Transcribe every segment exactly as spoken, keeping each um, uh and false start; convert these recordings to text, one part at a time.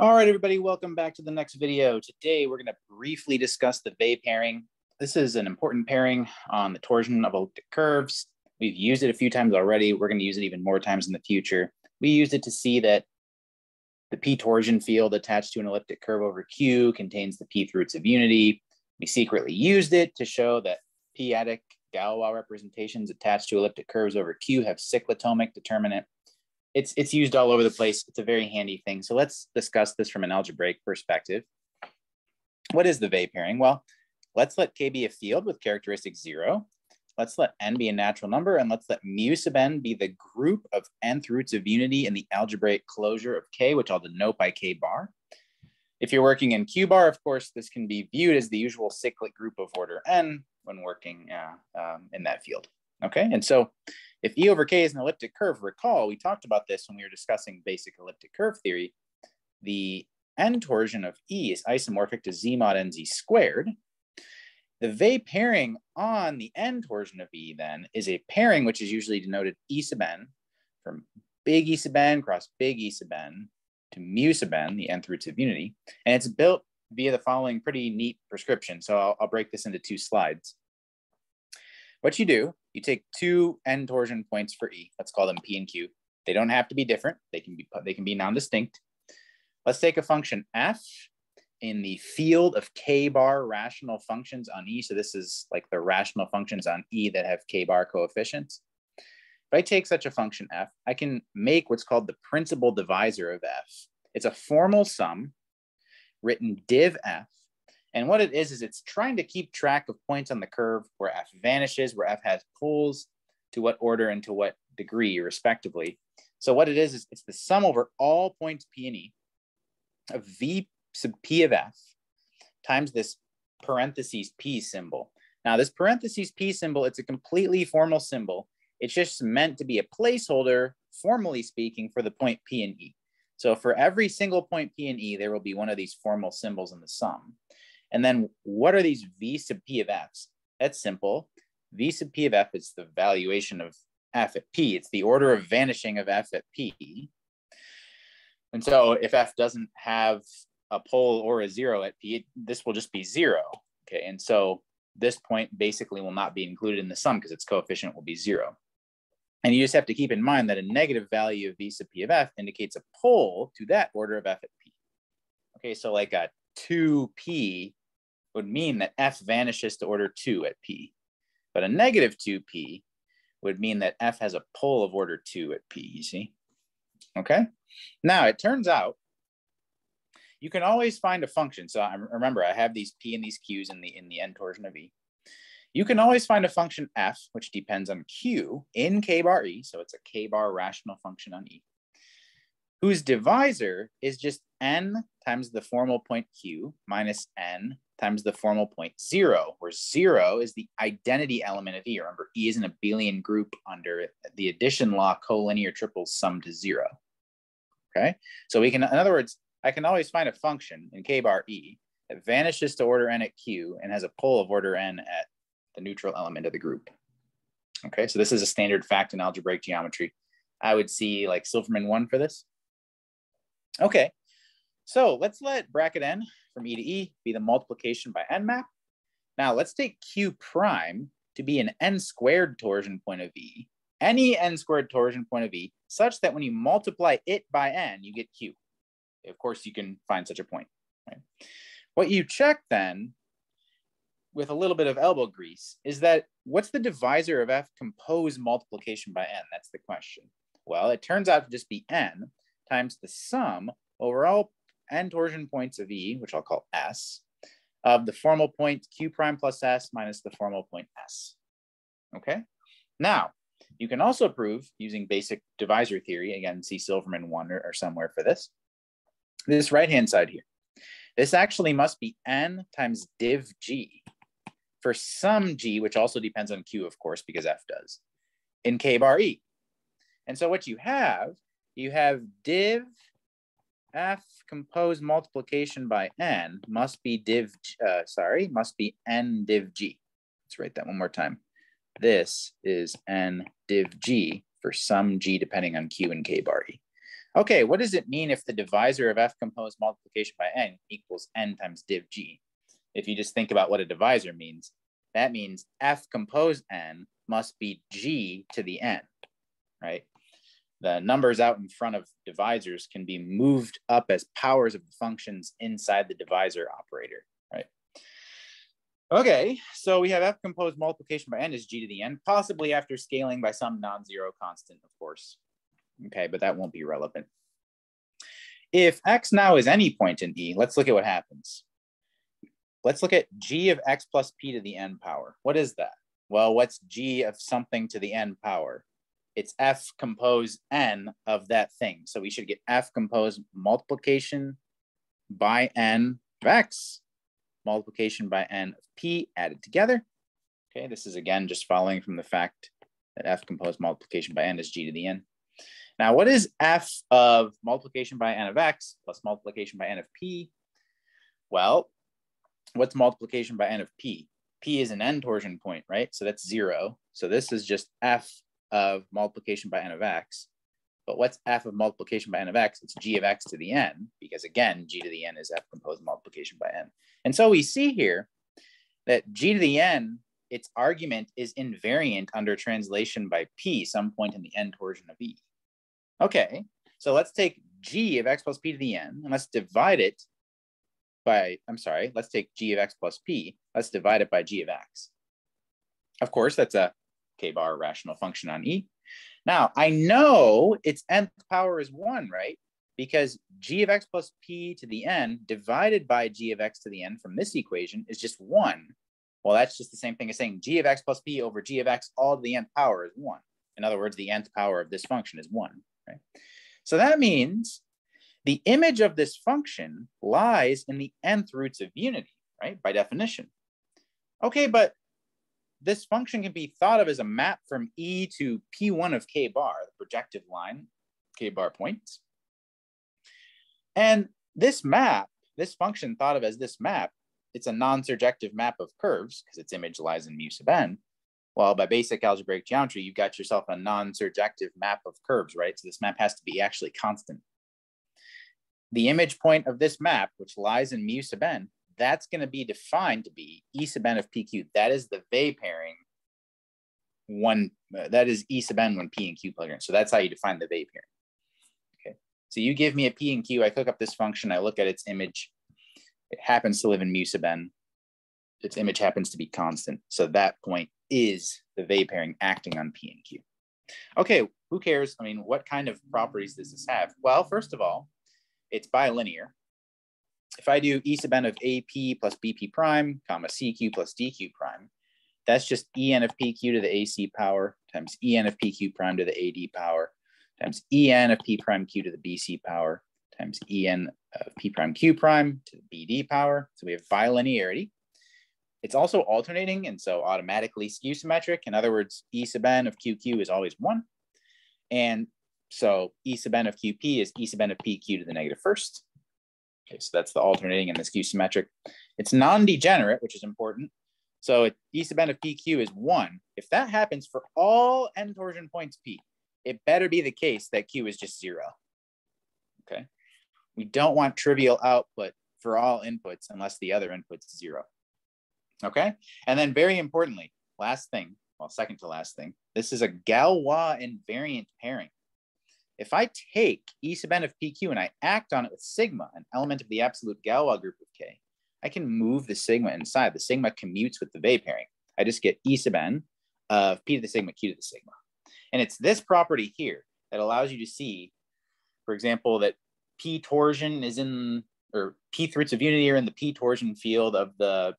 All right, everybody, welcome back to the next video. Today, we're gonna briefly discuss the Weil pairing. This is an important pairing on the torsion of elliptic curves. We've used it a few times already. We're gonna use it even more times in the future. We used it to see that the P torsion field attached to an elliptic curve over Q contains the P roots of unity. We secretly used it to show that p-adic Galois representations attached to elliptic curves over Q have cyclotomic determinant. It's, it's used all over the place. It's a very handy thing. So let's discuss this from an algebraic perspective. What is the Weil pairing? Well, let's let K be a field with characteristic zero. Let's let N be a natural number, and let's let mu sub N be the group of Nth roots of unity in the algebraic closure of K, which I'll denote by K bar. If you're working in Q bar, of course, this can be viewed as the usual cyclic group of order N when working uh, um, in that field. Okay, and so if E over K is an elliptic curve, recall, we talked about this when we were discussing basic elliptic curve theory. The N torsion of E is isomorphic to Z mod N Z squared. The Weil pairing on the N torsion of E then is a pairing which is usually denoted E sub N from big E sub N cross big E sub N to mu sub N, the Nth roots of unity. And it's built via the following pretty neat prescription. So I'll, I'll break this into two slides. What you do, you take two N torsion points for E. Let's call them P and Q. They don't have to be different. They can be, they can be non-distinct. Let's take a function F in the field of K bar rational functions on E. So this is like the rational functions on E that have K bar coefficients. If I take such a function F, I can make what's called the principal divisor of F. It's a formal sum written div F. And what it is, is it's trying to keep track of points on the curve where F vanishes, where F has pulls, to what order and to what degree, respectively. So what it is, is it's the sum over all points P and E of V sub P of F times this parentheses P symbol. Now this parentheses P symbol, it's a completely formal symbol. It's just meant to be a placeholder, formally speaking, for the point P and E. So for every single point P and E, there will be one of these formal symbols in the sum. And then what are these V sub P of F's? That's simple. V sub P of F is the valuation of F at P. It's the order of vanishing of F at P. And so if F doesn't have a pole or a zero at P, this will just be zero. Okay, and so this point basically will not be included in the sum because its coefficient will be zero. And you just have to keep in mind that a negative value of V sub P of F indicates a pole to that order of F at P. Okay, so like a two P would mean that F vanishes to order two at P. But a negative two P would mean that F has a pole of order two at P, you see? Okay, now it turns out you can always find a function. So I remember I have these P and these Q's in the, in the N torsion of E. You can always find a function F, which depends on Q in K bar E, so it's a K bar rational function on E, whose divisor is just N times the formal point Q minus N times the formal point zero, where zero is the identity element of E. Remember, E is an abelian group under the addition law, collinear triples sum to zero, okay? So we can, in other words, I can always find a function in K bar E that vanishes to order N at Q and has a pole of order N at the neutral element of the group. Okay, so this is a standard fact in algebraic geometry. I would see like Silverman one for this. Okay, so let's let bracket N from E to E be the multiplication by N map. Now let's take Q prime to be an N squared torsion point of E, any N squared torsion point of E, such that when you multiply it by N, you get Q. Of course, you can find such a point, right? What you check then with a little bit of elbow grease is that what's the divisor of F compose multiplication by N? That's the question. Well, it turns out to just be N times the sum over all N torsion points of E, which I'll call S, of the formal point Q prime plus S minus the formal point S, okay? Now, you can also prove using basic divisor theory, again, see Silverman one or, or somewhere for this, this right-hand side here. This actually must be N times div G for some G, which also depends on Q, of course, because F does, in K bar E. And so what you have, you have div F compose multiplication by N must be div, uh, sorry, must be N div G. Let's write that one more time. This is N div G for some G depending on Q and K bar E. Okay, what does it mean if the divisor of f composed multiplication by n equals n times div g? If you just think about what a divisor means, that means f composed n must be g to the n, right? The numbers out in front of divisors can be moved up as powers of the functions inside the divisor operator, right? Okay, so we have f composed multiplication by n is g to the n, possibly after scaling by some non-zero constant, of course. Okay, but that won't be relevant. If x now is any point in E, let's look at what happens. Let's look at g of x plus p to the n power. What is that? Well, what's g of something to the n power? It's f composed n of that thing. So we should get f composed multiplication by n of x, multiplication by n of p added together. Okay, this is again just following from the fact that f composed multiplication by n is g to the n. Now, what is f of multiplication by n of x plus multiplication by n of p? Well, what's multiplication by n of p? P is an n torsion point, right? So that's zero. So this is just f of multiplication by n of x. But what's f of multiplication by n of x? It's g of x to the n, because again, g to the n is f composed multiplication by n. And so we see here that g to the n, its argument is invariant under translation by p, some point in the n torsion of E. Okay, so let's take g of x plus p to the n, and let's divide it by, I'm sorry, let's take g of x plus p, let's divide it by g of x. Of course, that's a k-bar rational function on E. Now, I know its nth power is one, right? Because g of x plus p to the n divided by g of x to the n from this equation is just one. Well, that's just the same thing as saying g of x plus p over g of x all to the nth power is one. In other words, the nth power of this function is one, right? So that means the image of this function lies in the nth roots of unity, right? By definition. Okay, but this function can be thought of as a map from E to P one of k bar, the projective line, k bar points. And this map, this function thought of as this map, it's a non-surjective map of curves because its image lies in mu sub n. Well, by basic algebraic geometry, you've got yourself a non-surjective map of curves, right? So this map has to be actually constant. The image point of this map, which lies in mu sub n, that's going to be defined to be E sub n of P Q. That is the Weil pairing one, uh, that is E sub n when P and Q plug in. So that's how you define the Weil pairing. Okay. So you give me a P and Q, I cook up this function, I look at its image. It happens to live in mu sub n. Its image happens to be constant. So that point is the Weil pairing acting on P and Q. Okay, who cares? I mean, what kind of properties does this have? Well, first of all, it's bilinear. If I do E sub n of A P plus B P prime, comma C Q plus D Q prime, that's just E n of P Q to the A C power times E n of P Q prime to the A D power times E n of P prime Q to the B C power times E n of P prime Q prime to the B D power. So we have bilinearity. It's also alternating and so automatically skew symmetric. In other words, E sub n of Q Q is always one. And so E sub n of Q P is E sub n of P Q to the negative first. Okay, so that's the alternating and the skew symmetric. It's non-degenerate, which is important. So it, E sub n of P Q is one. If that happens for all n torsion points P, it better be the case that Q is just zero. Okay. We don't want trivial output for all inputs unless the other input's zero. Okay, and then very importantly, last thing, well, second to last thing, this is a Galois invariant pairing. If I take E sub n of P Q and I act on it with sigma, an element of the absolute Galois group of K, I can move the sigma inside. The sigma commutes with the Weil pairing. I just get E sub n of P to the sigma, Q to the sigma. And it's this property here that allows you to see, for example, that P torsion is in, or P roots of unity are in the P torsion field of the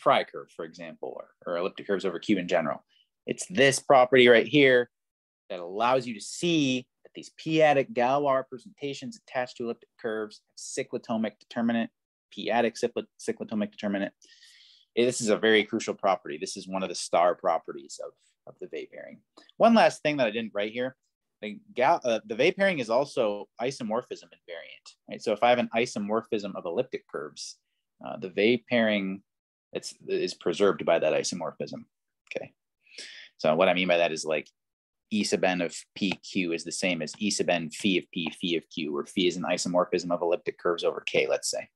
Fry curve, for example, or, or elliptic curves over Q in general. It's this property right here that allows you to see that these p-adic Galois representations attached to elliptic curves have cyclotomic determinant, p-adic cyclotomic determinant. This is a very crucial property. This is one of the star properties of, of the Weil pairing. One last thing that I didn't write here, the, uh, the Weil pairing is also isomorphism invariant, right? So if I have an isomorphism of elliptic curves, uh, the Weil pairing It's, is preserved by that isomorphism, okay? So what I mean by that is like E sub n of P Q is the same as E sub n phi of P, phi of Q, where phi is an isomorphism of elliptic curves over K, let's say.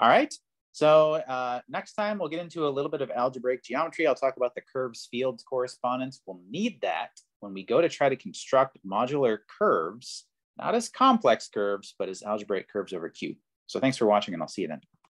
All right, so uh, next time we'll get into a little bit of algebraic geometry. I'll talk about the curves fields correspondence. We'll need that when we go to try to construct modular curves, not as complex curves, but as algebraic curves over Q. So thanks for watching, and I'll see you then.